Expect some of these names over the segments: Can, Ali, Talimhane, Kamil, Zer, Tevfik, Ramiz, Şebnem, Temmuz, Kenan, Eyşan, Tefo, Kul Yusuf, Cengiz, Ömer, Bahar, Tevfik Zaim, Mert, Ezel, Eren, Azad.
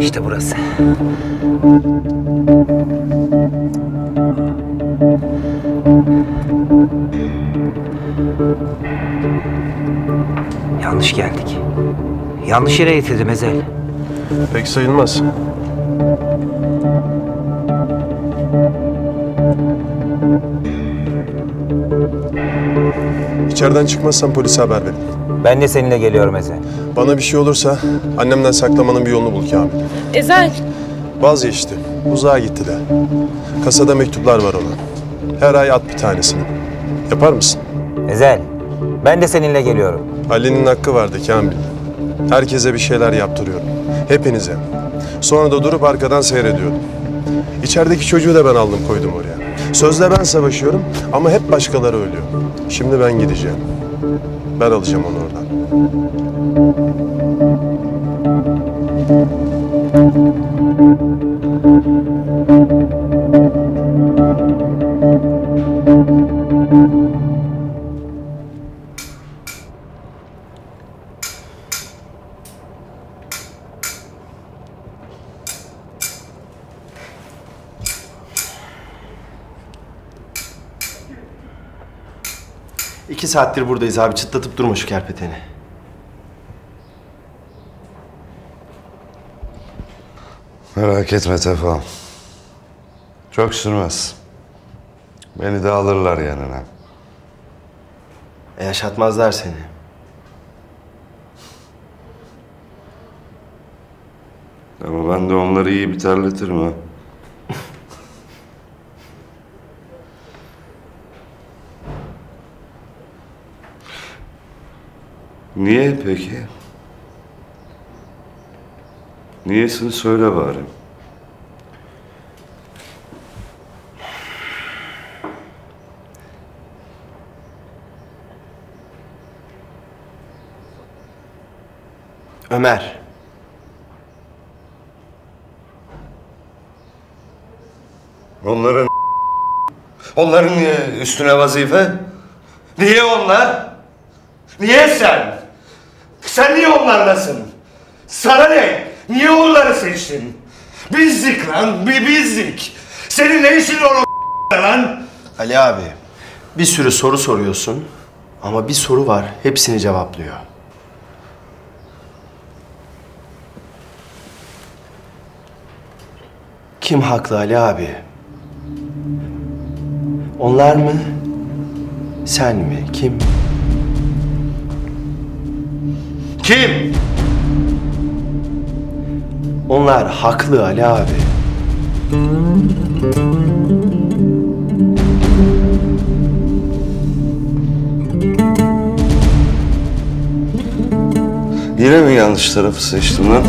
İşte burası. Yanlış geldik. Yanlış yere getirdim Ezel. Pek sayılmaz. İçeriden çıkmazsan polise haber verin. Ben de seninle geliyorum Ezel. Bana bir şey olursa annemden saklamanın bir yolunu bul Kamil. Ezel. Vazgeçti. Uzağa gitti de. Kasada mektuplar var ona. Her ay at bir tanesini. Yapar mısın? Ezel. Ben de seninle geliyorum. Ali'nin hakkı vardı Kamil. Herkese bir şeyler yaptırıyorum. Hepinize. Sonra da durup arkadan seyrediyordum. İçerideki çocuğu da ben aldım koydum oraya. Sözde ben savaşıyorum ama hep başkaları ölüyor. Şimdi ben gideceğim. Ben alacağım onu oradan. İki saattir buradayız abi. Çıtlatıp durma şu kerpeteni. Merak etme Tefo. Çok sürmez. Beni de alırlar yanına. Yaşatmazlar seni. Ama ben de onları iyi bir terletirim ha. Niye peki? Niyesini söyle bari. Ömer. Onların niye üstüne vazife? Niye onlar? Niye sen? Sen niye onlardasın? Sana ne? Niye onları seçtin? Bizdik lan, bizdik. Senin ne işin olur lan? Ali abi, bir sürü soru soruyorsun ama bir soru var, hepsini cevaplıyor. Kim haklı Ali abi? Onlar mı? Sen mi? Kim? Kim? Onlar haklı Ali abi. Yine mi yanlış tarafı seçtim lan?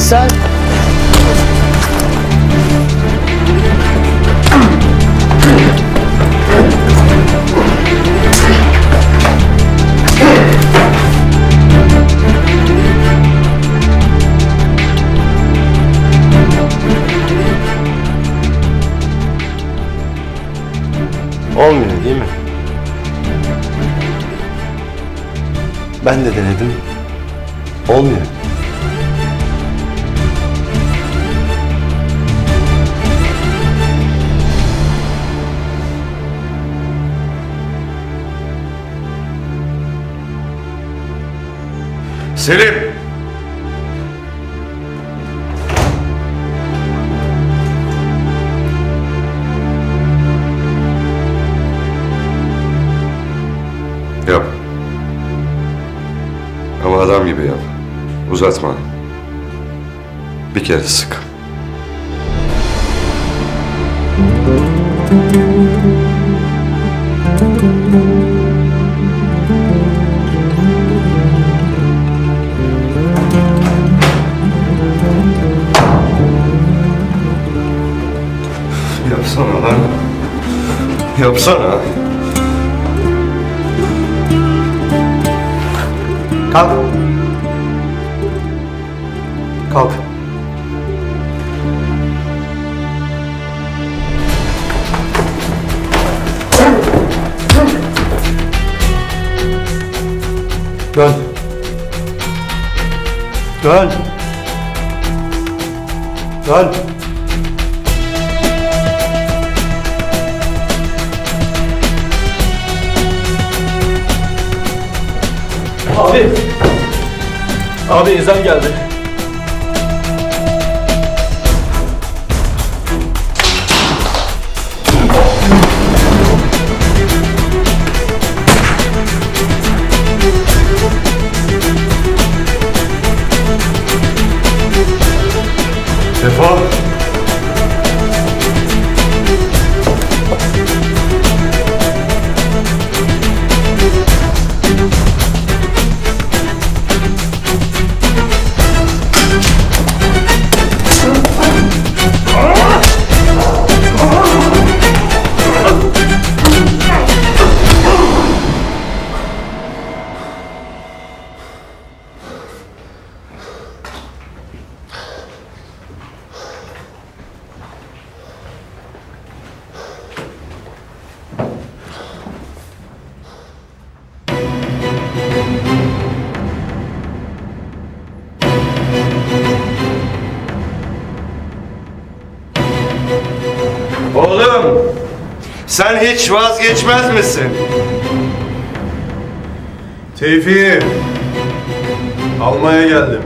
Sen... Olmuyor değil mi? Ben de denedim. Olmuyor. Selim! Yap. Ama adam gibi yap. Uzatma. Bir kere sık. Yapsana lan. Yapsana. Kalk. Kalk. Dön. Dön. Dön. Abi. Abi Ezel geldi. Tefo. Sen hiç vazgeçmez misin? Tevfik'im, almaya geldim.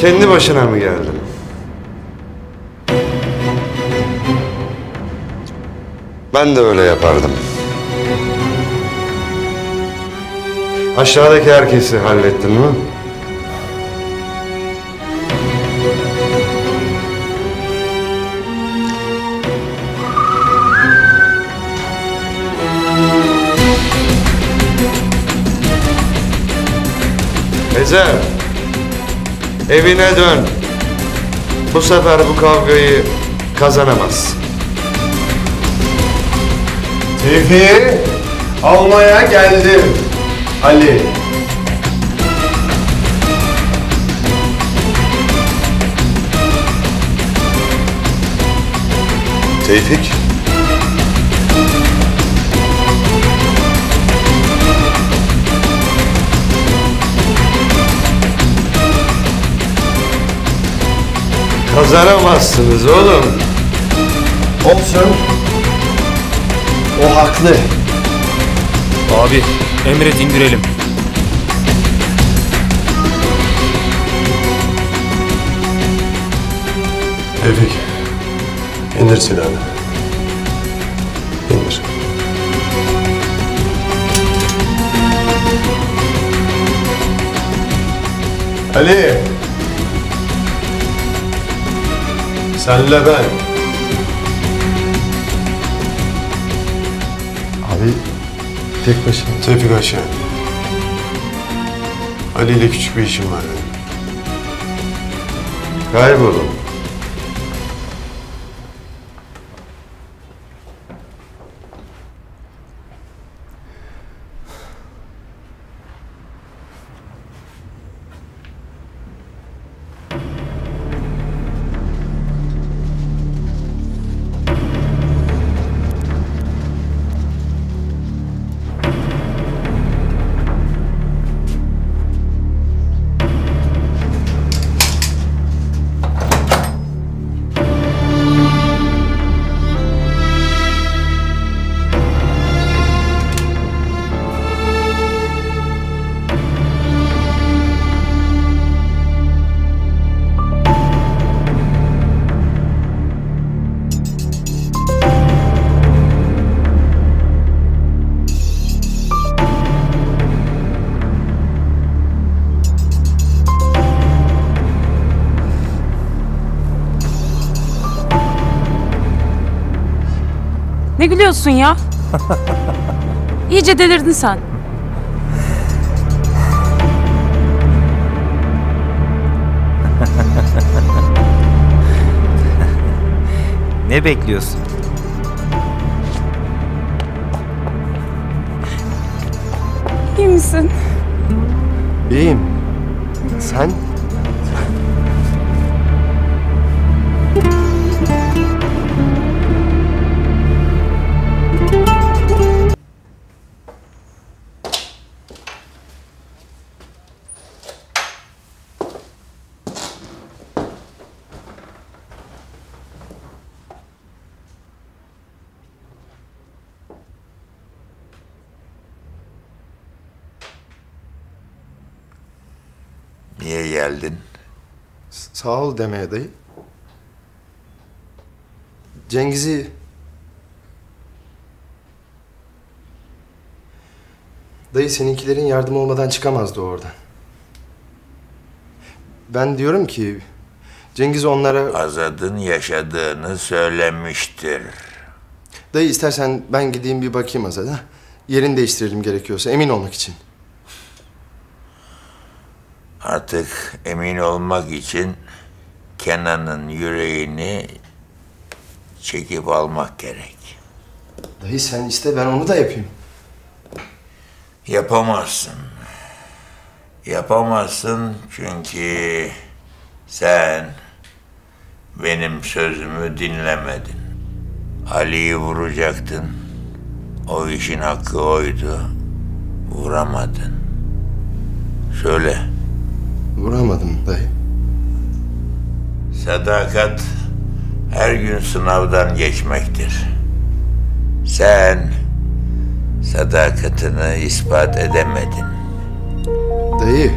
Kendi başına mı geldin? Ben de öyle yapardım. Aşağıdaki herkesi hallettin mi? Zer, evine dön. Bu sefer bu kavgayı kazanamaz. Tevfik'i almaya geldim. Ali. Tevfik. Kazanamazsınız oğlum. Olsun. O haklı. Abi, emret indirelim. Tevfik, indir silahını. İndir. Ali! Senle ben. Abi tek başına. Tevfik aşağı. Ali ile küçük bir işim var benim. Kaybolun. Ne gülüyorsun ya? İyice delirdin sen. Ne bekliyorsun? İyi misin? İyiyim. Sen? Niye geldin? Sağ ol demeye dayı. Cengiz'i... Dayı seninkilerin yardımı olmadan çıkamazdı oradan. Ben diyorum ki Cengiz onlara... Azad'ın yaşadığını söylemiştir. Dayı istersen ben gideyim bir bakayım Azad'a. Yerini değiştirelim gerekiyorsa emin olmak için. Artık emin olmak için Kenan'ın yüreğini çekip almak gerek. Dayı sen iste, ben onu da yapayım. Yapamazsın. Yapamazsın çünkü sen benim sözümü dinlemedin. Ali'yi vuracaktın. O işin hakkı oydu. Vuramadın. Söyle. Vuramadım dayı. Sadakat her gün sınavdan geçmektir. Sen sadakatini ispat edemedin. Dayı.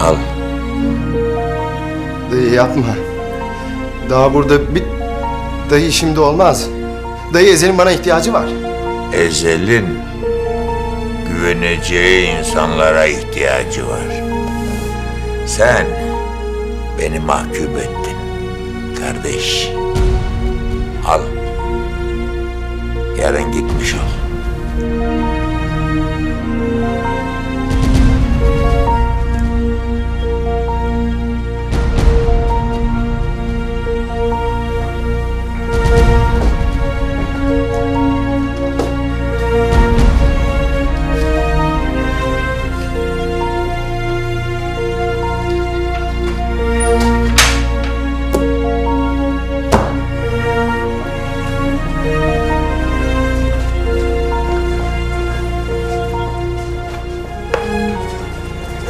Al. Dayı yapma. Daha burada bir... Dayı şimdi olmaz. Dayı Ezel'in bana ihtiyacı var. Ezel'in güveneceği insanlara ihtiyacı var. Sen beni mahcup ettin kardeş. Al. Yarın gitmiş ol.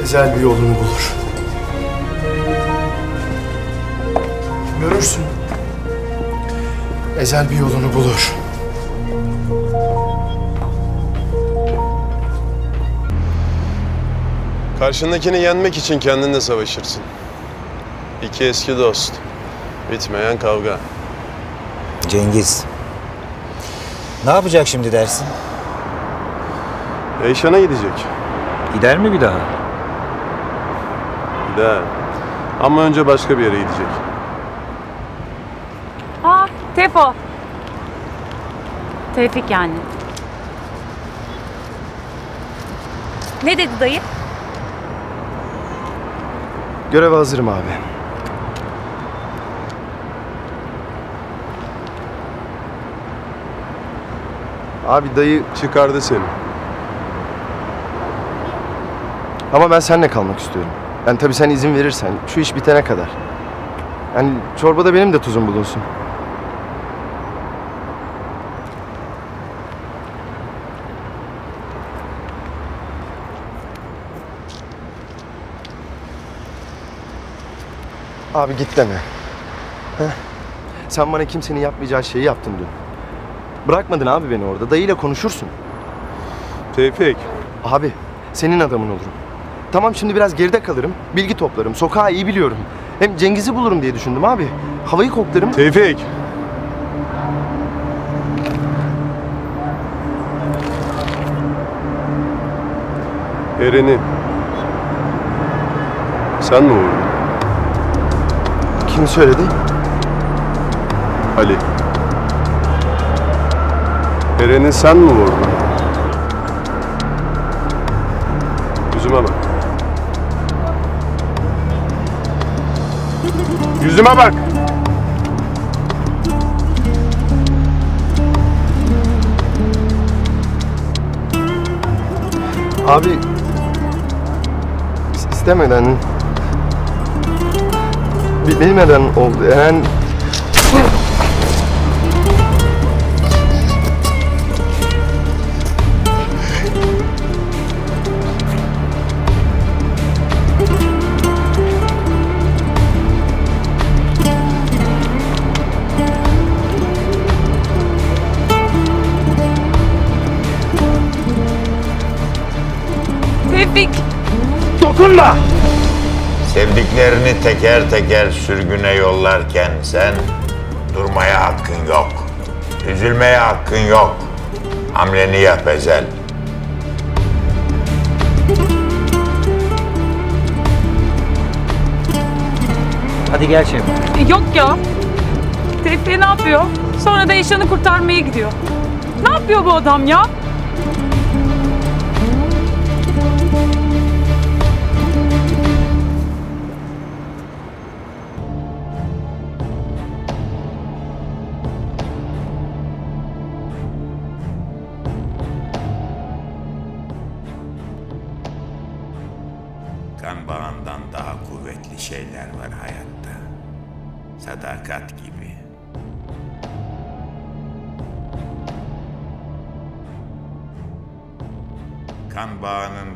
Güzel bir yolunu bulur. Görürsün. Ezel bir yolunu bulur. Karşındakini yenmek için kendinle savaşırsın. İki eski dost. Bitmeyen kavga. Cengiz. Ne yapacak şimdi dersin? Eyşan'a gidecek. Gider mi bir daha? De. Ama önce başka bir yere gidecek. Aa, Tefo. Tevfik yani. Ne dedi dayı? Göreve hazırım abi. Abi dayı çıkardı seni. Ama ben seninle kalmak istiyorum. Yani tabii sen izin verirsen, şu iş bitene kadar. Yani çorbada benim de tuzum bulunsun. Abi git deme. Heh. Sen bana kimsenin yapmayacağı şeyi yaptın dün. Bırakmadın abi beni orada. Dayıyla konuşursun. Tevfik. Abi, senin adamın olurum. Tamam şimdi biraz geride kalırım, bilgi toplarım, sokağı iyi biliyorum. Hem Cengiz'i bulurum diye düşündüm abi. Havayı koklarım. Tevfik! Eren'i... Sen mi vurdun? Kim söyledi? Ali. Eren'i sen mi vurdun? Yüzüme bak. Yüzüme bak! Abi... istemeden... bilmeden oldu. Eren... Dokunma! Sevdiklerini teker teker sürgüne yollarken sen durmaya hakkın yok. Üzülmeye hakkın yok. Hamleni yap Ezel. Hadi gel Şebnem. Yok ya. Tevfik ne yapıyor? Sonra da Eyşan'ı kurtarmaya gidiyor. Ne yapıyor bu adam ya?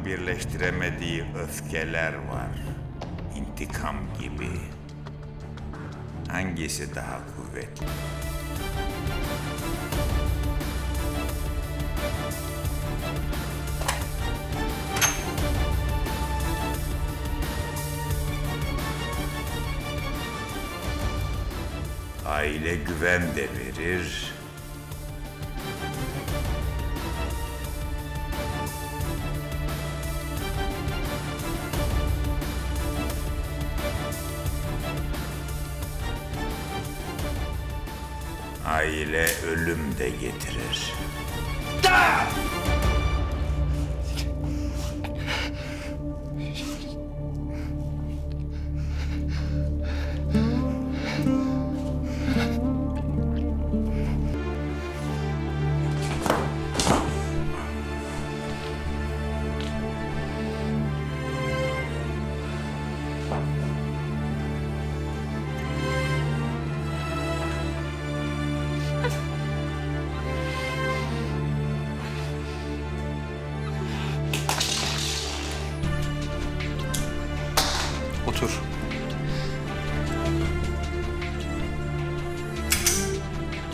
Birleştiremediği öfkeler var. İntikam gibi. Hangisi daha kuvvetli? Aile güven de verir. Aile ölüm de getirir.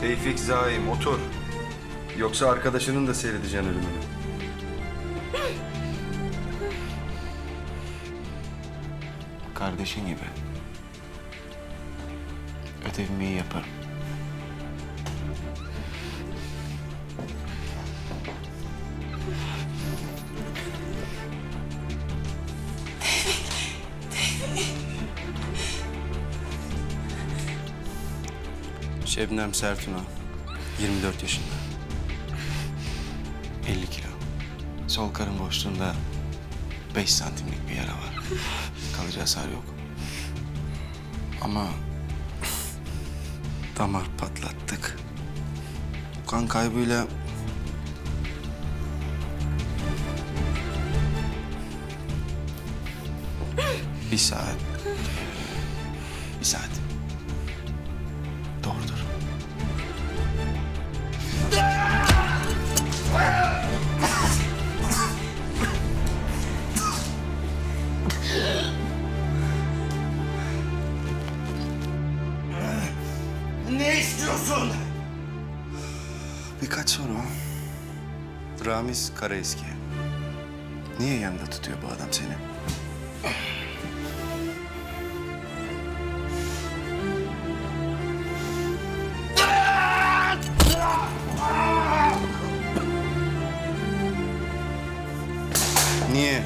Tevfik Zaim, otur. Yoksa arkadaşının da seyredeceğin ölümünü. Kardeşin gibi. Ödevimi iyi yaparım. Şebnem Sertuna, 24 yaşında, 50 kilo. Sol karın boşluğunda 5 santimlik bir yara var. Kalıcı hasar yok. Ama damar patlattık. Kan kaybıyla bir saat. Ramiz Karaeski. Niye yanında tutuyor bu adam seni? Niye?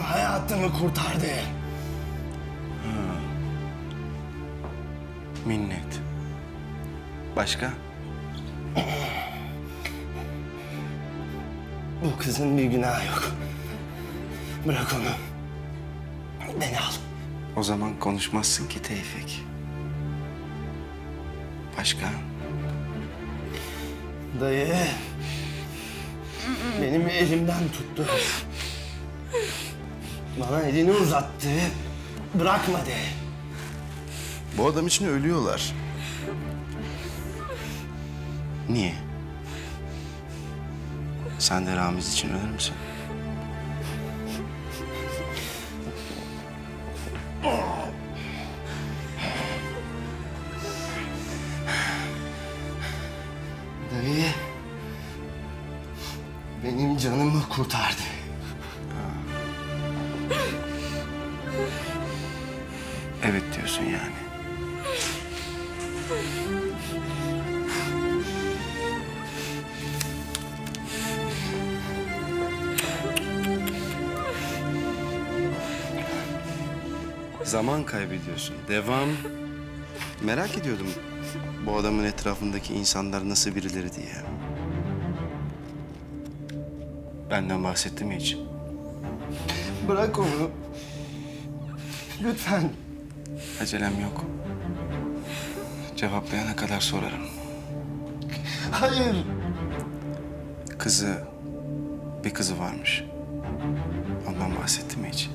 benim hayatımı kurtardı. Ha. Minnet. Başka? Bu kızın bir günahı yok. Bırak onu. Beni al. O zaman konuşmazsın ki Tevfik. Başka? Dayı. Benim elimden tuttu. Bana elini uzattı. Bırakmadı. Bu adam için ölüyorlar. Niye? Sen de Ramiz için ölür müsün? Dayı, benim canımı kurtardı. Evet diyorsun yani. Zaman kaybediyorsun. Devam. Merak ediyordum bu adamın etrafındaki insanlar nasıl birileri diye. Benden bahsetti mi hiç? Bırak onu. Lütfen. Acelem yok. Cevaplayana kadar sorarım. Hayır. Kızı, bir kızı varmış. Ondan bahsetti mi hiç?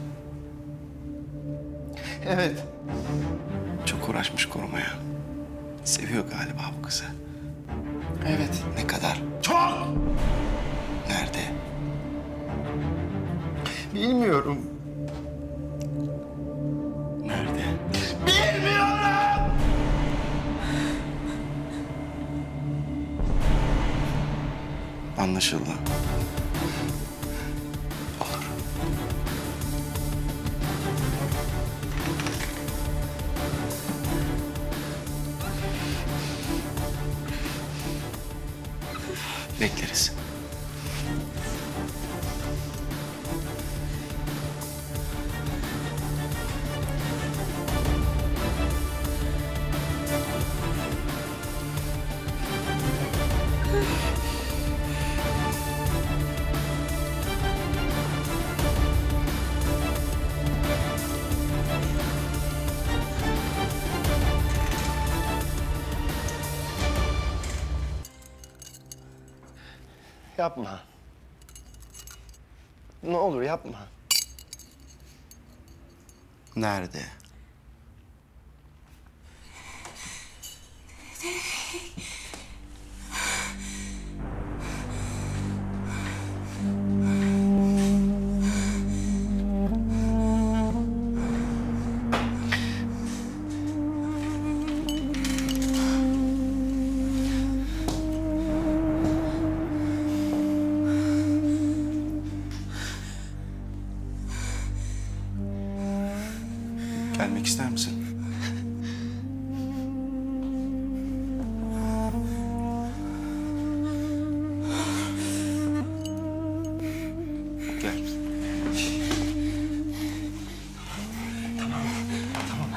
Evet. Çok uğraşmış korumaya. Seviyor galiba bu kızı. Evet. Ne kadar? Çok! Nerede? Bilmiyorum. Nerede? Bilmiyorum! Anlaşıldı. Bekleriz. Yapma. Ne olur yapma. Nerede? Gelmek ister misin? Gel. Tamam, tamam.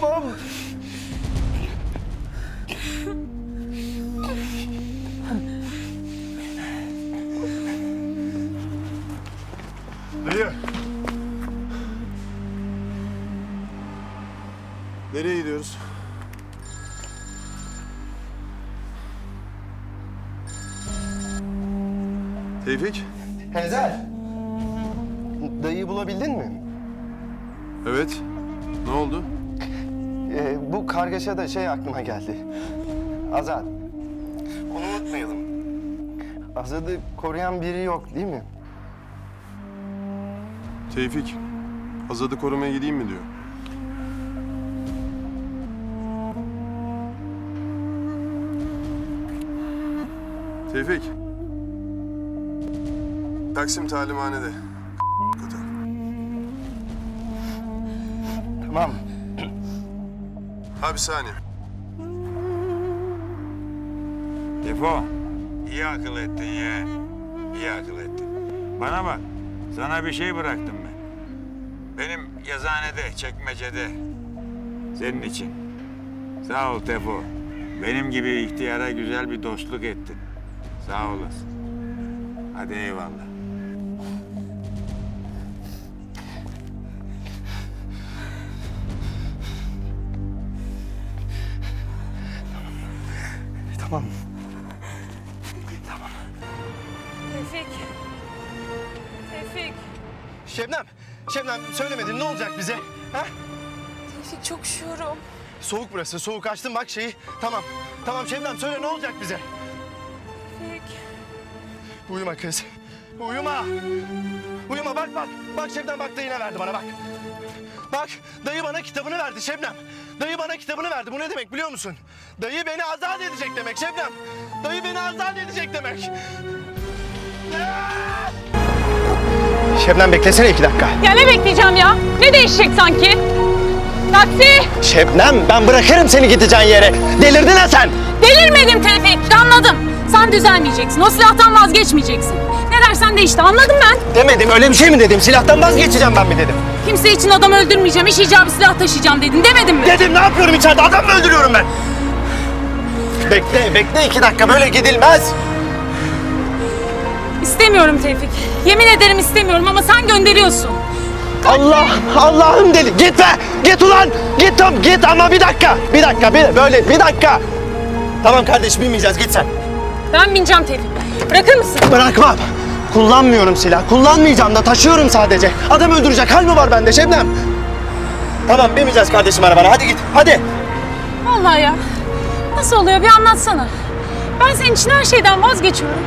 Tamam. Dayı. Nereye gidiyoruz? Tevfik. Ezel. Dayıyı bulabildin mi? Evet. Ne oldu? Bu kargaşa da aklıma geldi. Azad. Onu unutmayalım. Azad'ı koruyan biri yok değil mi? Tevfik, Azad'ı korumaya gideyim mi diyor. Tevfik. Taksim talimhanede. Tamam. Ha bir saniye. Tefo, iyi akıl ettin ya. İyi akıl ettin. Bana bak, sana bir şey bıraktım ben. Benim yazıhanede, çekmecede. Senin için. Sağ ol Tefo. Benim gibi ihtiyara güzel bir dostluk ettin. Sağ olasın. Hadi eyvallah. Tamam. Tamam. Tevfik. Şebnem söylemedin. Ne olacak bize? Ha? Tevfik çok üşüyorum. Soğuk burası. Soğuk açtım bak şeyi. Tamam. Tamam Şebnem söyle ne olacak bize? Tevfik. Uyuma kız. Uyuma. Uyuma bak. Bak Şebnem bak dayı ne verdi bana bak. Bak dayı bana kitabını verdi Şebnem. Dayı bana kitabını verdi. Bu ne demek biliyor musun? Dayı beni azat edecek demek Şebnem. Dayı beni azat edecek demek. Şebnem beklesene 2 dakika. Ya ne bekleyeceğim ya? Ne değişecek sanki? Taksi! Şebnem ben bırakırım seni gideceğin yere. Delirdin ha sen! Delirmedim Tevfik. Anladım. Sen düzelmeyeceksin. O silahtan vazgeçmeyeceksin. Ne dersen de işte anladım ben. Demedim öyle bir şey mi dedim? Silahtan vazgeçeceğim ben mi dedim? Kimse için adam öldürmeyeceğim, iş icabı silah taşıyacağım dedin demedim mi? Dedim ne yapıyorum içeride? Adam mı öldürüyorum ben? Bekle 2 dakika böyle gidilmez. İstemiyorum Tevfik. Yemin ederim istemiyorum ama sen gönderiyorsun. Allah'ım deli. Git be! Git ulan! Git tam git ama bir dakika. Tamam kardeş binmeyeceğiz git sen. Ben bineceğim Tevfik. Bırakır mısın? Bırakmam. Kullanmıyorum silah. Kullanmayacağım da taşıyorum sadece. Adam öldürecek hal mi var bende Şebnem? Tamam binmeyeceğiz kardeşim arabana. Hadi git. Hadi. Vallahi ya. Nasıl oluyor bir anlatsana. Ben senin için her şeyden vazgeçiyorum.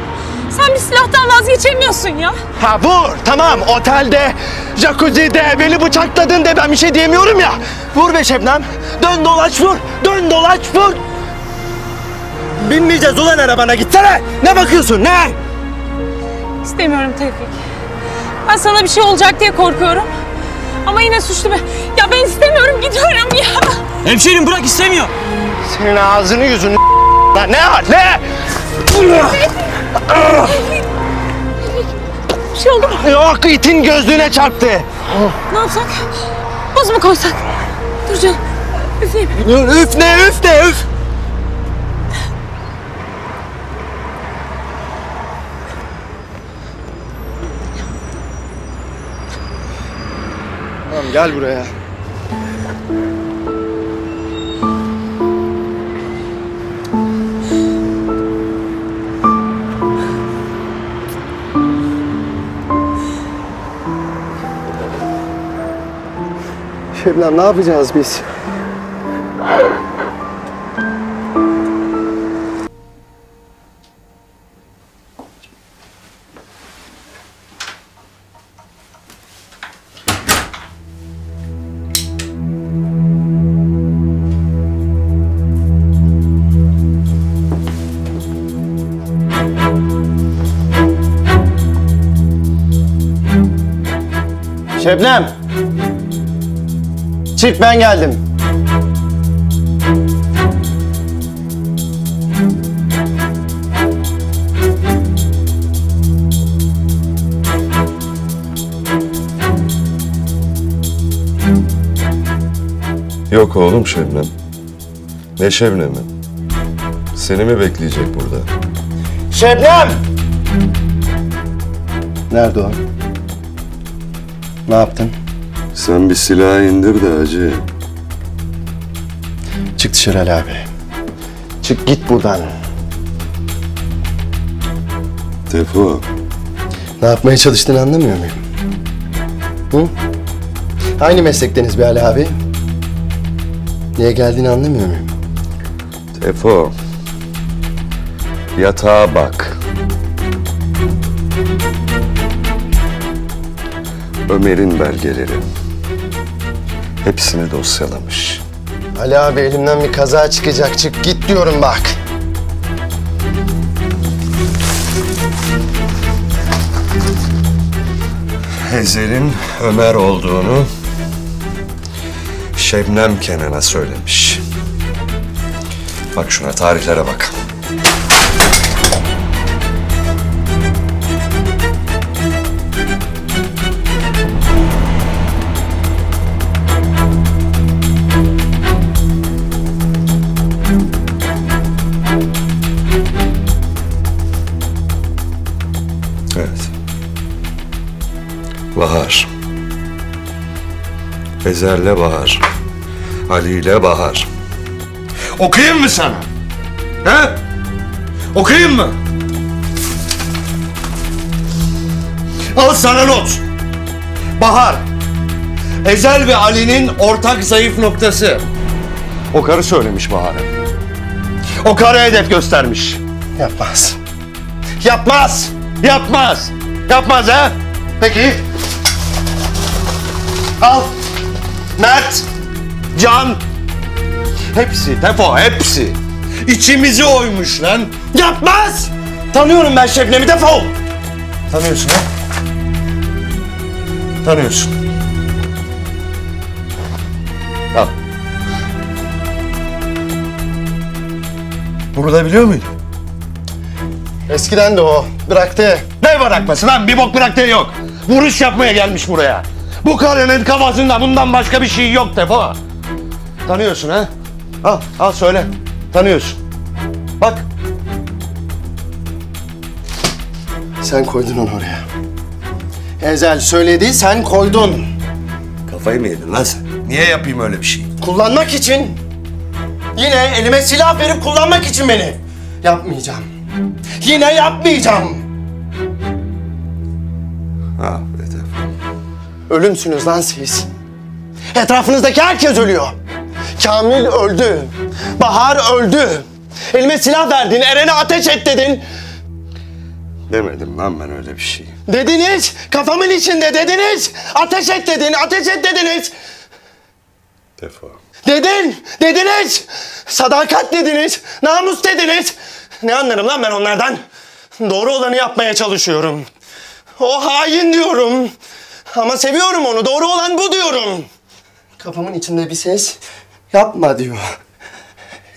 Sen bir silahtan vazgeçemiyorsun ya. Ha vur tamam otelde, jacuzzi'de beni bıçakladın de ben bir şey diyemiyorum ya. Vur be Şebnem. Dön dolaş vur. Dön dolaş vur. Binmeyeceğiz ulan arabana gitsene. Ne bakıyorsun ne? İstemiyorum Tevfik. Ben sana bir şey olacak diye korkuyorum. Ama yine suçlu ben. Ya ben istemiyorum gidiyorum ya. Hemşerim bırak istemiyor. Senin ağzını yüzünü lan ne? Bir şey oldu mu? Yok itin gözlüğüne çarptı. Ne yapsak? Buz mu koysak? Dur canım. Üfleyeyim. Üfle. Tamam gel buraya. Şebnem ne yapacağız biz? Şebnem! Çık ben geldim. Yok oğlum Şebnem. Ne Şebnem'i? Seni mi bekleyecek burada? Şebnem! Nerede o? Ne yaptın? Sen bir silahı indir de hacı. Çık dışarı Ali abi. Çık git buradan. Tefo. Ne yapmaya çalıştığını anlamıyor muyum? Hı? Aynı meslekteniz bir Ali abi. Niye geldiğini anlamıyor muyum? Tefo. Yatağa bak. Ömer'in belgeleri. Hepsini dosyalamış. Ali abi elimden bir kaza çıkacak. Çık git diyorum bak. Ezel'in Ömer olduğunu, Şebnem Kenan'a söylemiş. Bak şuna, tarihlere bak. Evet. Bahar. Ezel'le Bahar. Ali'yle Bahar. Okuyayım mı sana? He? Okuyayım mı? Al sana not. Bahar. Ezel ve Ali'nin ortak zayıf noktası. O karı söylemiş Bahar'a. O karı hedef göstermiş. Yapmaz. Yapmaz. Yapmaz. Yapmaz ha? Peki. Al. Mert. Can. Hepsi, Tefo, hepsi. İçimizi oymuş lan. Yapmaz! Tanıyorum ben Şebnem'i, Tefo! Tanıyorsun ha? Tanıyorsun. Al. Burada biliyor muydun? Eskiden de o. Bıraktı. Ne bırakması lan? Bir bok bıraktığı yok. Vuruş yapmaya gelmiş buraya. Bu karının kafasında bundan başka bir şey yok Tefo. Tanıyorsun ha? Al, al söyle. Tanıyorsun. Bak. Sen koydun onu oraya. Ezel söyledi, sen koydun. Kafayı mı yedin lan sen? Niye yapayım öyle bir şey? Kullanmak için. Yine elime silah verip kullanmak için beni. Yapmayacağım. Yine yapmayacağım. Ah be Tevfik. Ölümsünüz lan siz. Etrafınızdaki herkes ölüyor. Kamil öldü. Bahar öldü. Elime silah verdin, Eren'e ateş et dedin. Demedim lan ben öyle bir şey. Dediniz, kafamın içinde dediniz. Ateş et dedin, ateş et dediniz. Tefo. Dedin, dediniz. Sadakat dediniz, namus dediniz. Ne anlarım lan ben onlardan? Doğru olanı yapmaya çalışıyorum. O hain diyorum. Ama seviyorum onu, doğru olan bu diyorum. Kafamın içinde bir ses, yapma diyor.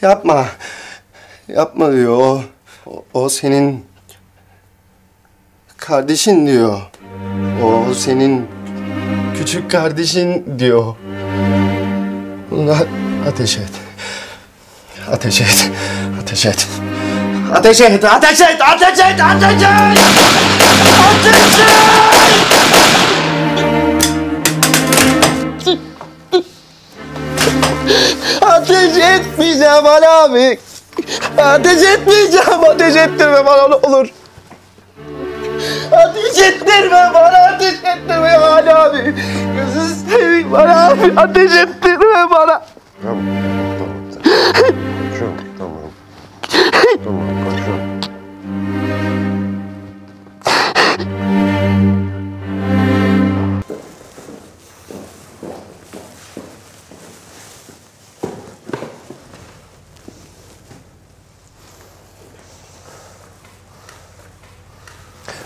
Yapma. Yapma diyor. O senin kardeşin diyor. O senin küçük kardeşin diyor. Buna ateş et. Ateş et. Ateş et. Ateş et. Ateş et. Ateş et. Ateş et. Ateş et. Ateş etmeyeceğim Ali abi. Ateş etmeyeceğim. Ateş ettirme bana ne olur. Ateş ettirme bana. Ateş ettirme Ali abi. Gözünü seveyim Ali abi. Ateş ettirme bana. Tamam. Tamam. Tamam. Tamam. Tamam.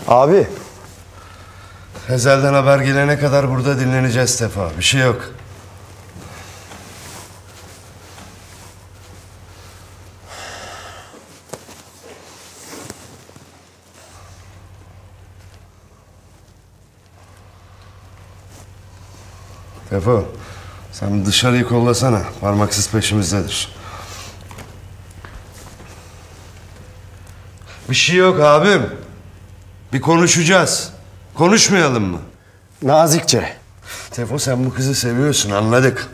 Abi. Ezel'den haber gelene kadar burada dinleneceğiz Tefo. Bir şey yok. Tefo, sen dışarıyı kollasana. Parmaksız peşimizdedir. Bir şey yok abim. Bir konuşacağız. Konuşmayalım mı? Nazikçe. Tefo sen bu kızı seviyorsun anladık.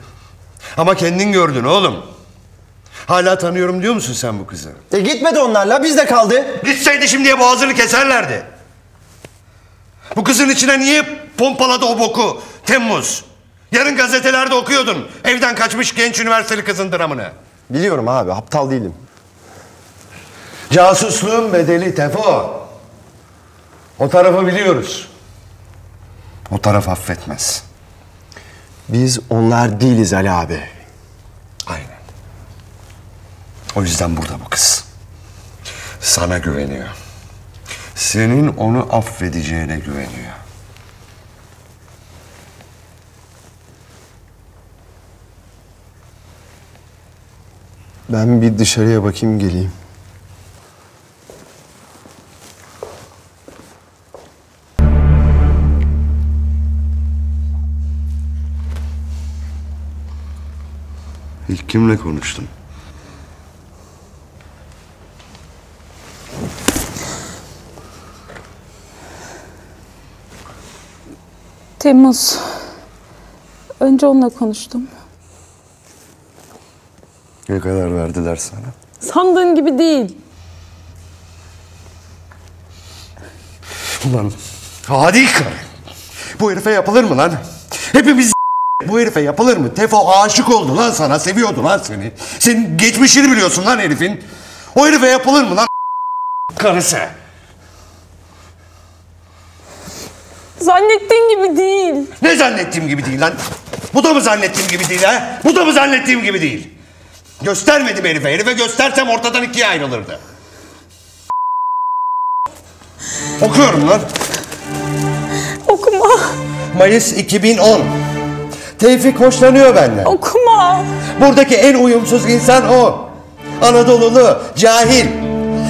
Ama kendin gördün oğlum. Hala tanıyorum diyor musun sen bu kızı? Gitmedi onlarla bizde kaldı. Gitseydi şimdiye boğazını keserlerdi. Bu kızın içine niye pompaladı o boku Temmuz? Yarın gazetelerde okuyordun. Evden kaçmış genç üniversiteli kızın dramını. Biliyorum abi aptal değilim. Casusluğun bedeli Tefo. O tarafı biliyoruz. O taraf affetmez. Biz onlar değiliz Ali abi. Aynen. O yüzden burada bu kız. Sana güveniyor. Senin onu affedeceğine güveniyor. Ben bir dışarıya bakayım geleyim. İlk kimle konuştun? Temmuz. Önce onunla konuştum. Ne kadar verdiler sana? Sandığın gibi değil. Ulan hadi karım. Bu herife yapılır mı lan? Hepimiz bu herife yapılır mı? Tefo aşık oldu lan sana, seviyordu lan seni. Senin geçmişini biliyorsun lan herifin. O herife yapılır mı lan karısı? Zannettiğin gibi değil. Ne zannettiğim gibi değil lan? Bu da mı zannettiğim gibi değil ha? Bu da mı zannettiğim gibi değil? Göstermedim herife. Herife göstersem ortadan ikiye ayrılırdı. Okuyorum lan. Okuma. Mayıs 2010. Tevfik hoşlanıyor benden. Okuma. Buradaki en uyumsuz insan o. Anadolulu, cahil.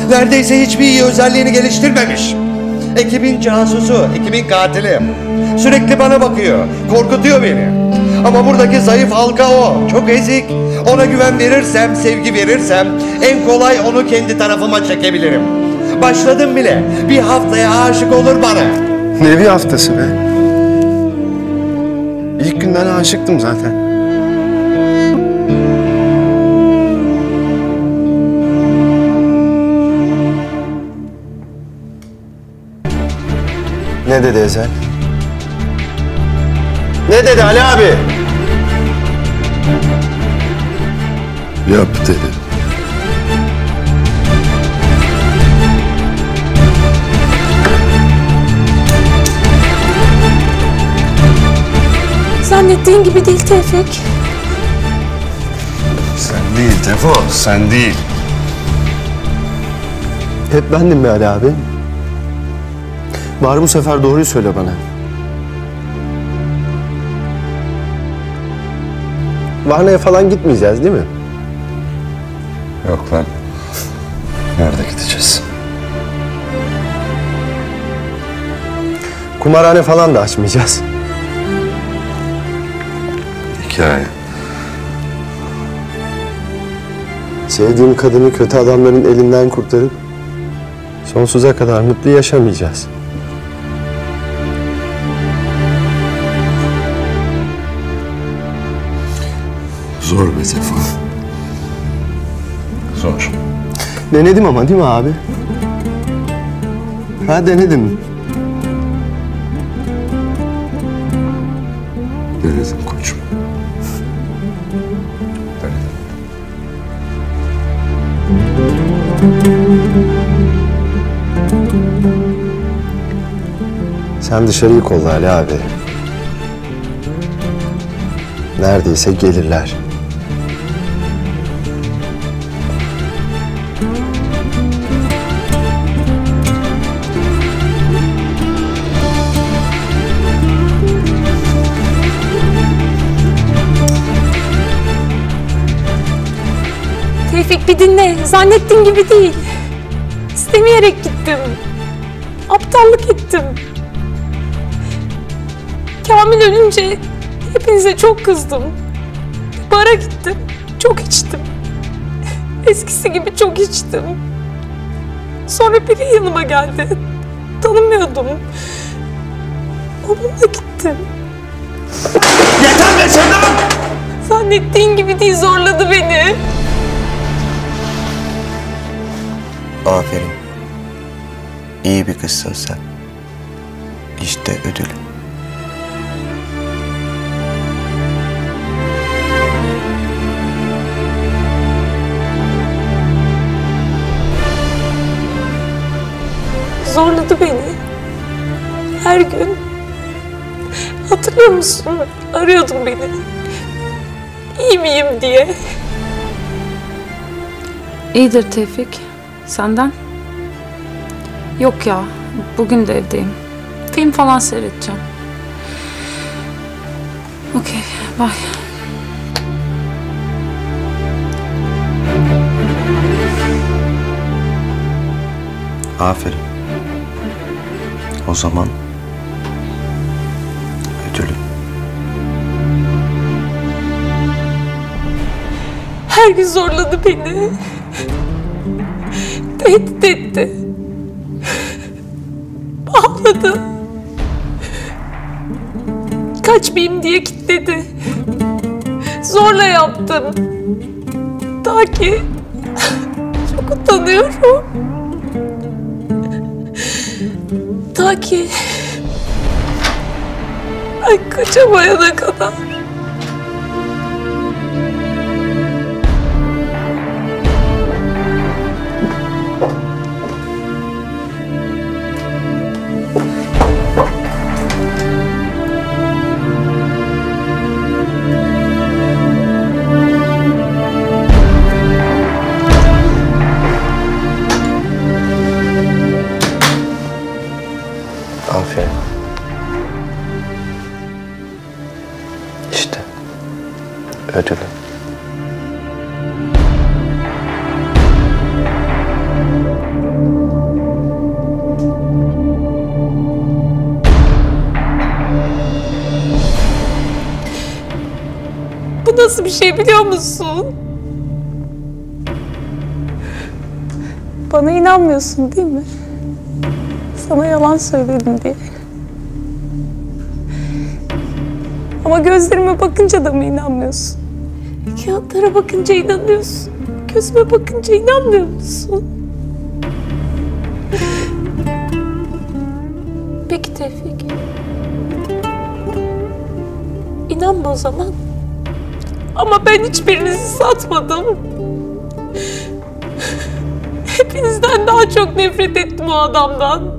Neredeyse hiçbir iyi özelliğini geliştirmemiş. Ekibin casusu, ekibin katili. Sürekli bana bakıyor, korkutuyor beni. Ama buradaki zayıf halka o, çok ezik. Ona güven verirsem, sevgi verirsem en kolay onu kendi tarafıma çekebilirim. Başladım bile, bir haftaya aşık olur bana. Ne bir haftası be? İlk günden aşıktım zaten. Ne dedi Ezel? Ne dedi Ali abi? Yap dedi. Zannettiğin gibi değil Tevfik. Sen değil Tefo, sen değil. Hep bendim be Ali abi. Bari bu sefer doğruyu söyle bana. Varna'ya falan gitmeyeceğiz değil mi? Yok lan. Nerede gideceğiz? Kumarhane falan da açmayacağız. Hikaye. Sevdiğim kadını kötü adamların elinden kurtarıp sonsuza kadar mutlu yaşamayacağız. Zor be Tefo. Zor. Denedim ama değil mi abi? Ha denedim. Denedim koçum. Sen dışarıyı kolla Ali abi. Neredeyse gelirler. Tevfik bir dinle, zannettiğin gibi değil. İstemeyerek gittim. Aptallık ettim. Kamil ölünce hepinize çok kızdım. Bara gittim, çok içtim. Eskisi gibi çok içtim. Sonra biri yanıma geldi. Tanımıyordum. Onunla gittim. Yeter be Şebnem! Zannettiğin gibi değil, zorladı beni. Aferin. İyi bir kızsın sen. İşte ödül. Zorladı beni. Her gün. Hatırlıyor musun? Arıyordun beni. İyi miyim diye. İyidir Tevfik. Senden? Yok ya, bugün de evdeyim. Film falan seyredeceğim. Okey, bye. Aferin. O zaman ödülü. Her gün zorladı beni. Tehdit etti. Bağladı. Kaçmayayım diye kilitledi. Zorla yaptım. Ta ki çok utanıyorum. Ta ki ben kaçamayana kadar. Ödülü. Bu nasıl bir şey biliyor musun? Bana inanmıyorsun değil mi? Sana yalan söyledim diye. Ama gözlerime bakınca da mı inanmıyorsun? Kağıtlara bakınca inanıyorsun. Gözüme bakınca inanmıyor musun? Peki Tevfik. İnanma o zaman. Ama ben hiçbirinizi satmadım. Hepinizden daha çok nefret ettim o adamdan.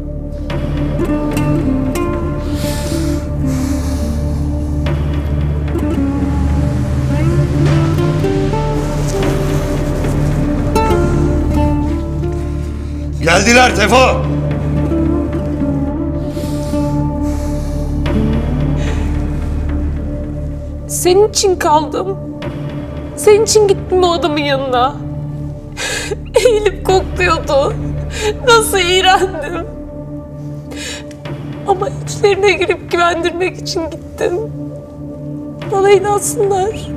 Geldiler Tefo! Senin için kaldım. Senin için gittim o adamın yanına. Eğilip kokluyordu. Nasıl iğrendim. Ama içlerine girip güvendirmek için gittim. Bana inansınlar.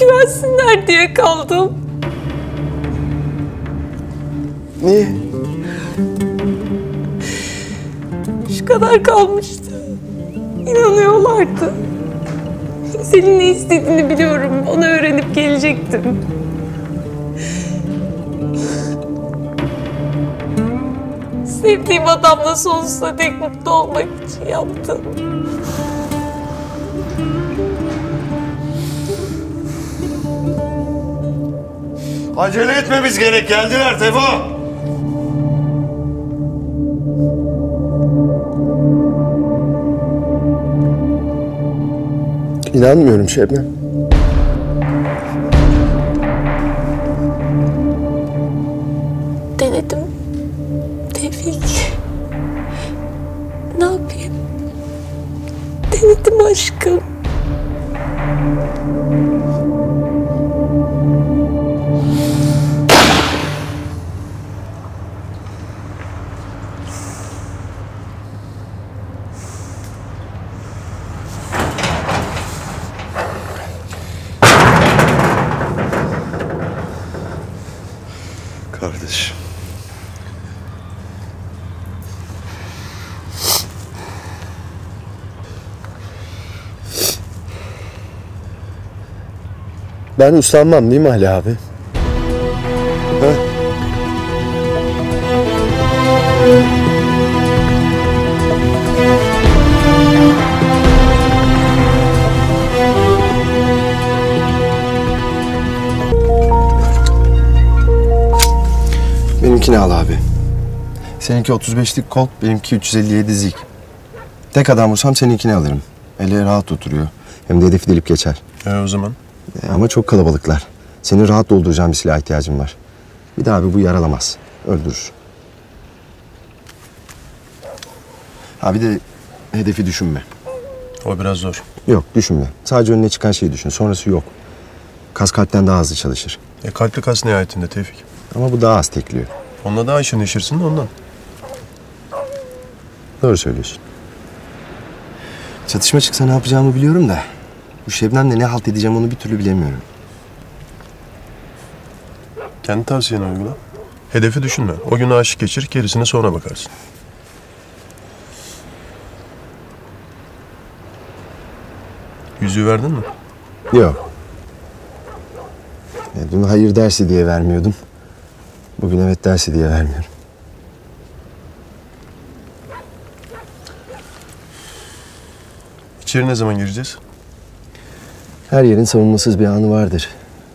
Güvensinler diye kaldım. Niye? Şu kadar kalmıştı. İnanıyorlardı. Senin ne istediğini biliyorum. Onu öğrenip gelecektim. Sevdiğim adamla sonsuza dek mutlu olmak için yaptım. Acele etmemiz gerek. Geldiler Tefo. İnanmıyorum Şebnem. Denedim. Tevfik. Ne yapayım? Denedim aşkım. Kardeşim. Ben uslanmam değil mi Ali abi? Ha? Benimkini al abi. Seninki 35'lik Colt, benimki 357 zik. Tek adam vursam seninkini alırım. Ele rahat oturuyor. Hem de hedefi delip geçer. O zaman? Ama çok kalabalıklar. Seni rahat dolduracağım bir silaha ihtiyacım var. Bir de abi bu yaralamaz. Öldürür. Abi de hedefi düşünme. O biraz zor. Yok düşünme. Sadece önüne çıkan şeyi düşün. Sonrası yok. Kas kalpten daha hızlı çalışır. Kalpli kas nihayetinde Tevfik. Ama bu daha az tekliyor. Onunla daha işin neşirsin de ondan. Doğru söylüyorsun. Çatışma çıksa ne yapacağımı biliyorum da... bu Şebnem'le ne halt edeceğim onu bir türlü bilemiyorum. Kendi tavsiyeni uygula. Hedefi düşünme. O gün aşık geçir, gerisine sonra bakarsın. Yüzüğü verdin mi? Yok. Dün hayır dersi diye vermiyordum. Bugün evet dersi diye vermiyorum. İçeri ne zaman gireceğiz? Her yerin savunmasız bir anı vardır.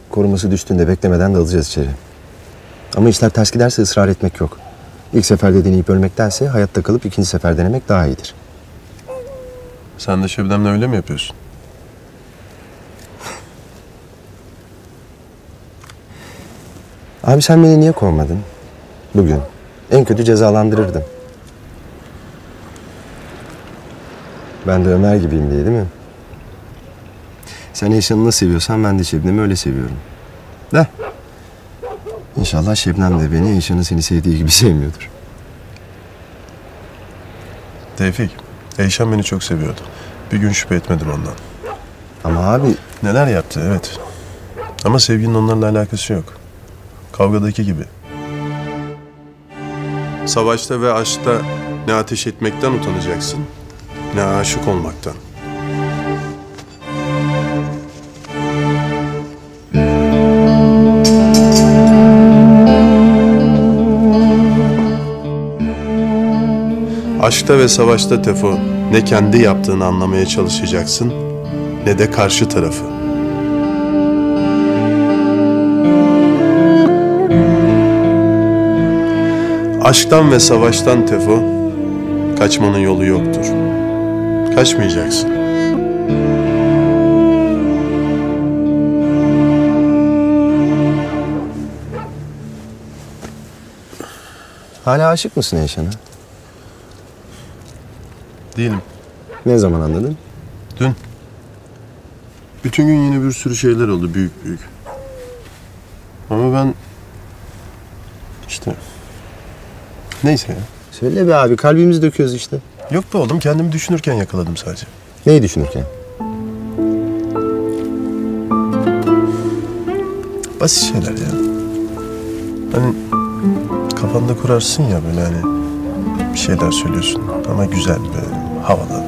Koruması düştüğünde beklemeden dalacağız içeri. Ama işler ters giderse ısrar etmek yok. İlk seferde deneyip ölmektense hayatta kalıp ikinci sefer denemek daha iyidir. Sen de Şebnem'le öyle mi yapıyorsun? Abi sen beni niye kovmadın? Bugün. En kötü cezalandırırdım. Ben de Ömer gibiyim diye, değil mi? Sen Eyşan'ı nasıl seviyorsan ben de Şebnem'i öyle seviyorum. De. İnşallah Şebnem de beni Eyşan'ın seni sevdiği gibi sevmiyordur. Tevfik, Eyşan beni çok seviyordu. Bir gün şüphe etmedim ondan. Ama abi... Neler yaptı, evet. Ama sevginin onlarla alakası yok. Kavgadaki gibi. Savaşta ve aşkta ne ateş etmekten utanacaksın, ne aşık olmaktan. Aşkta ve savaşta Tefo, ne kendi yaptığını anlamaya çalışacaksın, ne de karşı tarafı. Aşktan ve savaştan Tefo, kaçmanın yolu yoktur. Kaçmayacaksın. Hala aşık mısın Eyşan'a? Değilim. Ne zaman anladın? Dün. Bütün gün yine bir sürü şeyler oldu, büyük büyük. Ama ben... işte... Neyse ya. Söyle be abi, kalbimizi döküyoruz işte. Yok be oğlum, kendimi düşünürken yakaladım sadece. Neyi düşünürken? Basit şeyler ya. Hani kafanda kurarsın ya böyle, hani bir şeyler söylüyorsun ama güzel böyle, havalı.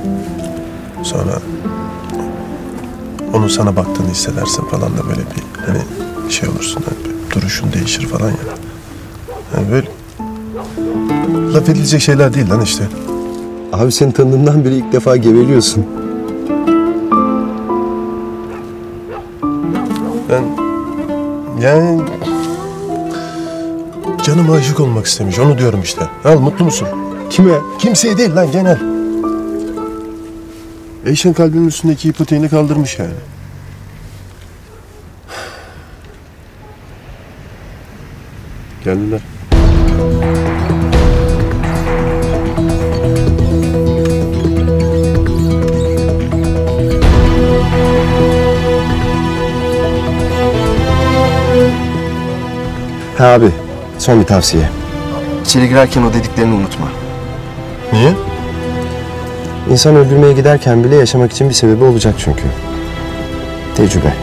Sonra onun sana baktığını hissedersen falan da böyle bir hani şey olursun, hani duruşun değişir falan ya. Yani böyle laf edilecek şeyler değil lan işte. Abi seni tanıdığımdan beri ilk defa geveliyorsun. Ben... yani... canım aşık olmak istemiş, onu diyorum işte. Al, mutlu musun? Kime? Kimseye değil lan, genel. Eyşan kalbimin üstündeki ipoteğini kaldırmış yani. Geldiler. Ha abi, son bir tavsiye. İçeri girerken o dediklerini unutma. Niye? İnsan öldürmeye giderken bile yaşamak için bir sebebi olacak çünkü. Tecrübe.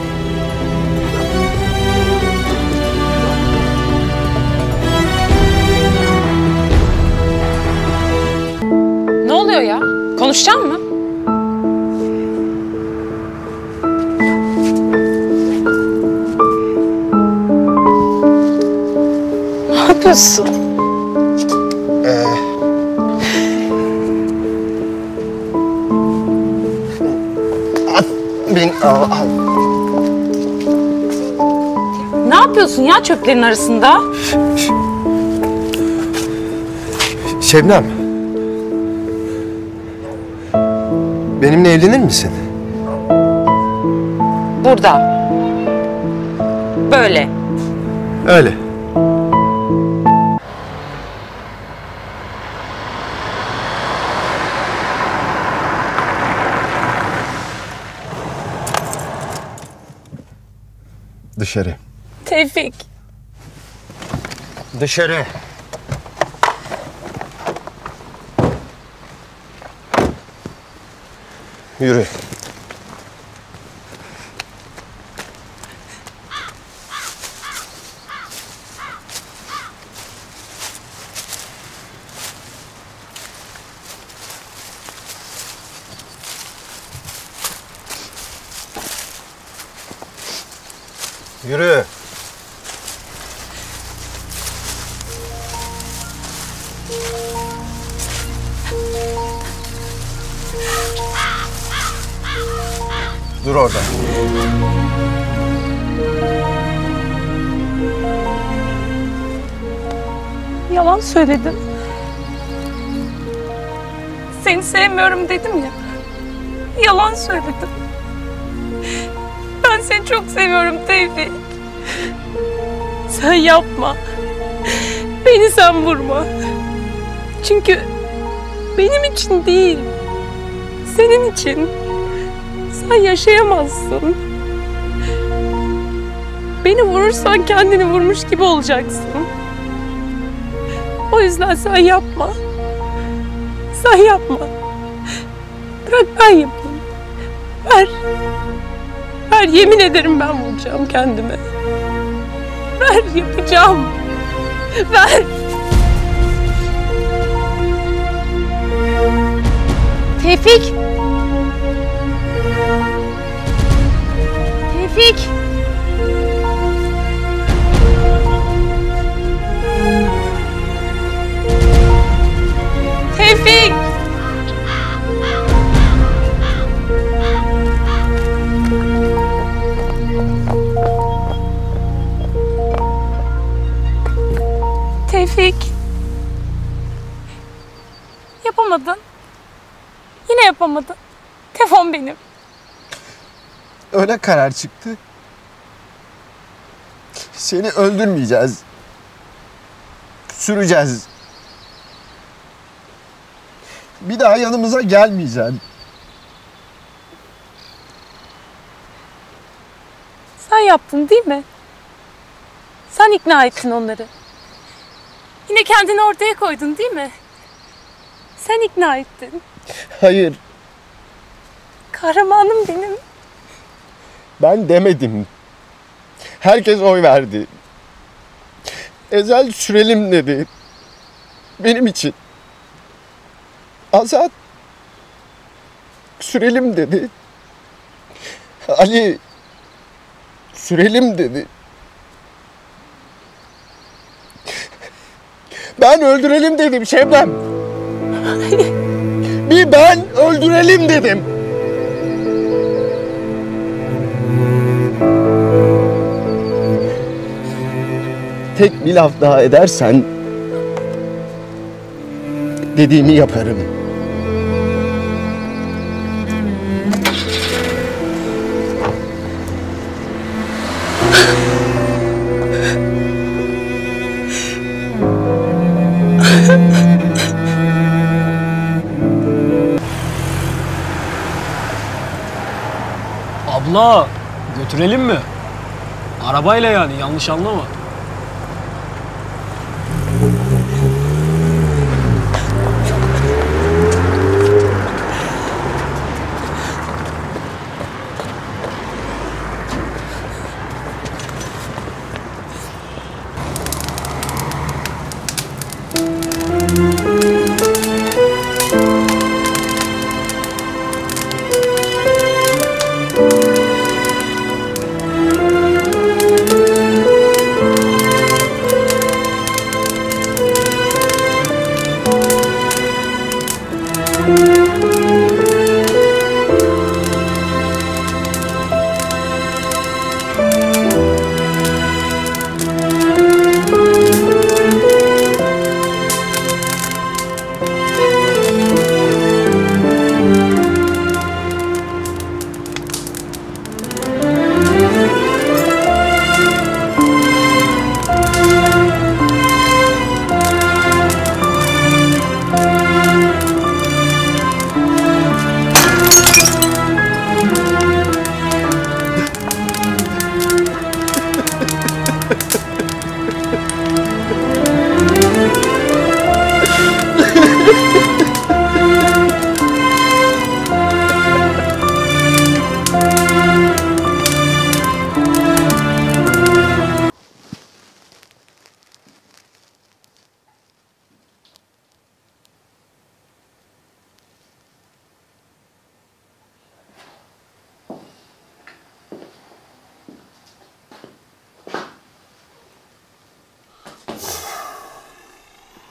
Ne oluyor ya? Konuşacak mı? Ne yapıyorsun ya çöplerin arasında? Şebnem. Benimle evlenir misin? Burada. Böyle. Öyle. Dışarı. Tevfik. Dışarı. Yürü. Yürü. Dur orada. Yalan söyledim. Seni sevmiyorum dedim ya. Yalan söyledim. Ben seni çok seviyorum Tevfik. Sen yapma. Beni sen vurma. Çünkü benim için değil, senin için. Sen yaşayamazsın. Beni vurursan kendini vurmuş gibi olacaksın. O yüzden sen yapma. Sen yapma. Bırak ben yapayım. Ver. Ver, yemin ederim ben vuracağım kendime. Ver, yapacağım. Ver. Tevfik. Tevfik. Tevfik. Tevfik. Yapamadın. Yine yapamadın. Tefon benim. Öyle karar çıktı. Seni öldürmeyeceğiz. Süreceğiz. Bir daha yanımıza gelmeyeceksin. Sen yaptın değil mi? Sen ikna ettin onları. Yine kendini ortaya koydun değil mi? Sen ikna ettin. Hayır. Kahramanım benim. Ben demedim. Herkes oy verdi. Ezel sürelim dedi. Benim için. Azad sürelim dedi. Ali sürelim dedi. Ben öldürelim dedim Şebnem. Bir ben öldürelim dedim. Tek bir laf daha edersen dediğimi yaparım. Abla, götürelim mi? Arabayla yani, yanlış anlama.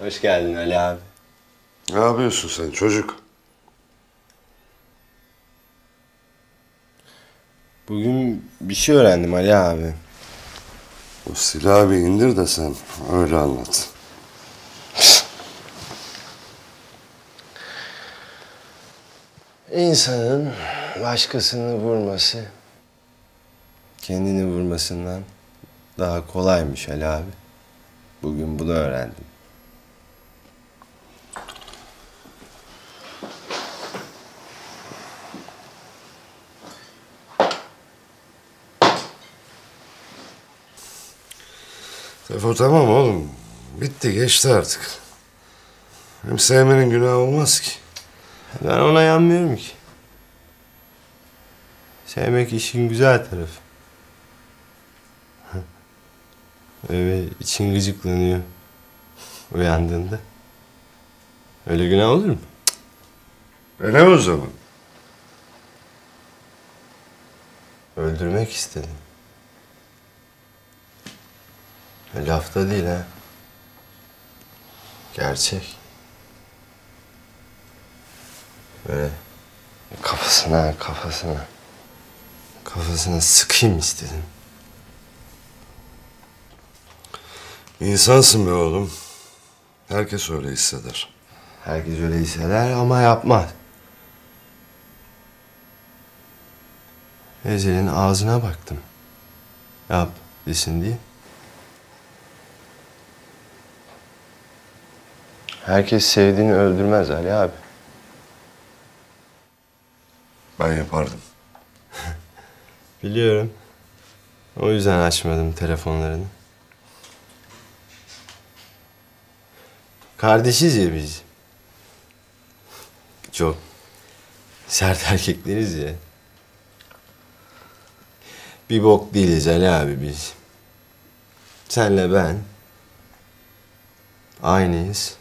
Hoş geldin Ali abi. Ne yapıyorsun sen çocuk? Bugün bir şey öğrendim Ali abi. O silahı bir indir de sen öyle anlat. İnsanın başkasını vurması kendini vurmasından daha kolaymış Ali abi. Bugün bunu öğrendim. Tefo tamam oğlum. Bitti geçti artık. Hem sevmenin günahı olmaz ki. Ben ona yanmıyorum ki. Sevmek işin güzel tarafı. Öyle için gıcıklanıyor uyandığında. Öyle günah olur mu? Öyle mi o zaman? Öldürmek istedim. Lafta değil ha. Gerçek. Böyle kafasına sıkayım istedim. İnsansın be oğlum. Herkes öyle hisseder. Herkes öyle hisseder ama yapmaz. Ezel'in ağzına baktım. Yap desin diye. Herkes sevdiğini öldürmez Ali abi. Ben yapardım. Biliyorum. O yüzden açmadım telefonlarını. Kardeşiz ya biz. Çok sert erkekleriz ya. Bir bok değiliz Ali abi biz. Senle ben aynıyız.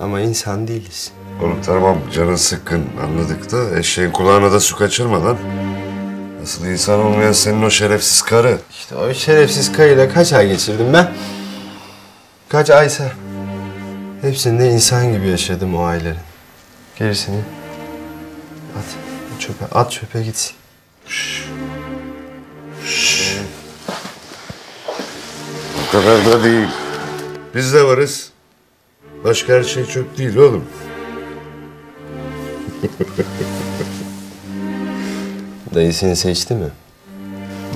Ama insan değiliz. Oğlum tamam canın sıkkın anladık da eşeğin kulağına da su kaçırma lan. Nasıl insan olmayan senin o şerefsiz karı. İşte o şerefsiz karıyla kaç ay geçirdim ben? Kaç aysa. Hepsinde insan gibi yaşadım o ayların. Gerisini at çöpe gitsin. Şşş. O kadar da değil. Biz de varız. Başka her şey çöp değil oğlum. Dayı seni seçti mi?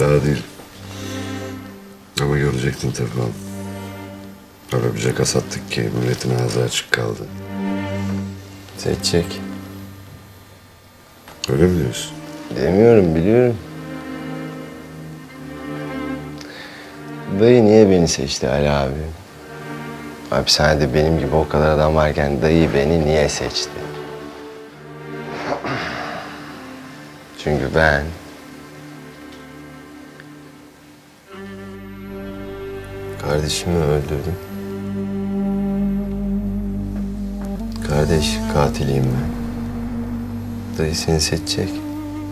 Daha değil. Ama görecektin tabii oğlum. Öyle bir caka attık ki milletin ağzı açık kaldı. Seçecek. Öyle mi diyorsun? Demiyorum, biliyorum. Dayı niye beni seçti Ali abi? Hapishanede benim gibi o kadar adam varken dayı beni niye seçti? Çünkü ben... kardeşimi öldürdüm. Kardeş katiliyim ben. Dayı seni seçecek.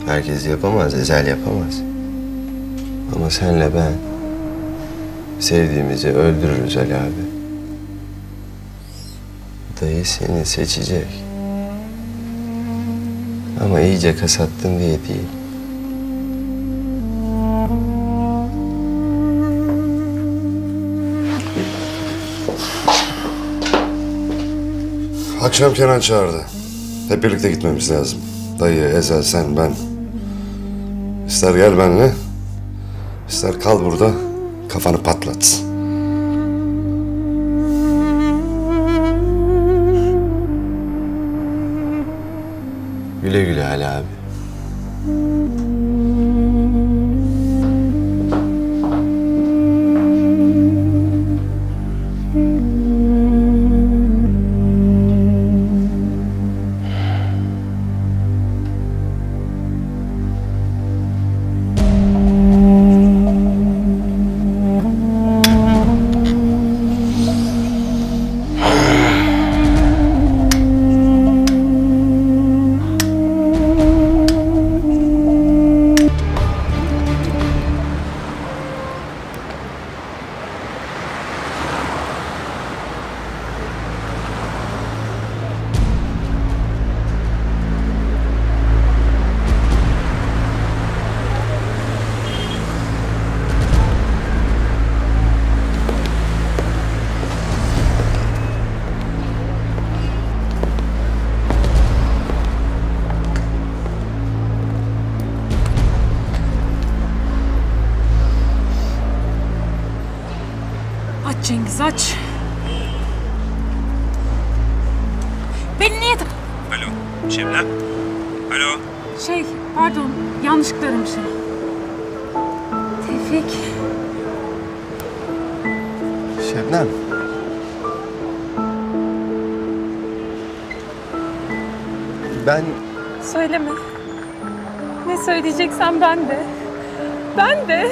Herkes yapamaz, Ezel yapamaz. Ama senle ben... sevdiğimizi öldürürüz Ali abi. Dayı seni seçecek. Ama iyice kasattın diye değil. Akşam Kenan çağırdı. Hep birlikte gitmemiz lazım. Dayı, Ezel, sen, ben. İster gel benimle, ister kal burada, kafanı patlat. Güle güle Ali abi. Cengiz, aç. Beni niye... Alo, Şebnem. Alo. Pardon, yanlışlıkla aramışım. Tevfik. Şebnem. Ben... Söyleme. Ne söyleyeceksen ben de. Ben de.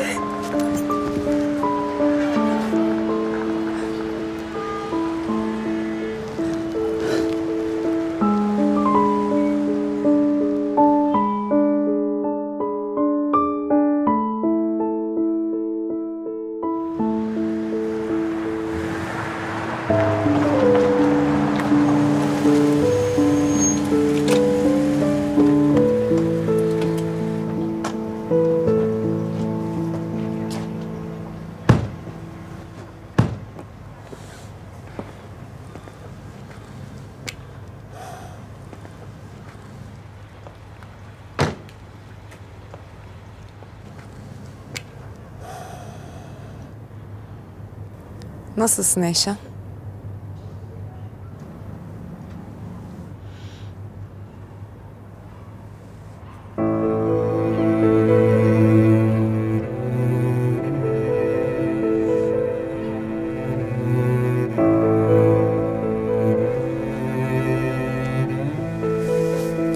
Nasılsın Eyşan?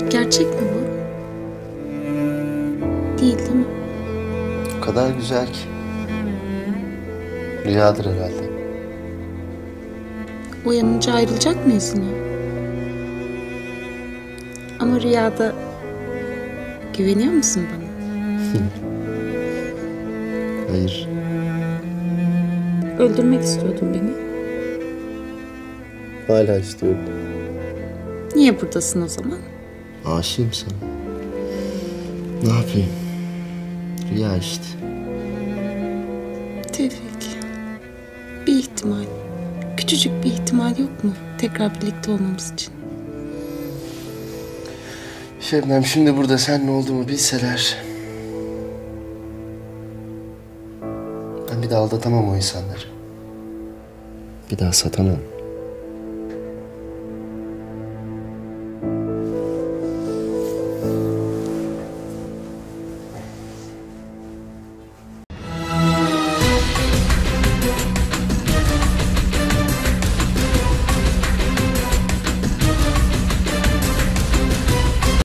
Gerçek mi bu? Değil mi? O kadar güzel ki. Rüyadır herhalde. Uyanınca ayrılacak mıyız yine? Ama rüyada güveniyor musun bana? Hayır. Öldürmek istiyordun beni. Hala istiyorum. Niye buradasın o zaman? Aşığım sana. Ne yapayım? Rüya işte. Tevfik. Bir ihtimal. Küçücük bir ihtimal yok mu? Tekrar birlikte olmamız için. Şebnem, şimdi burada sen ne olduğumu bilseler... Ben bir daha aldatamam o insanları. Bir daha satamam.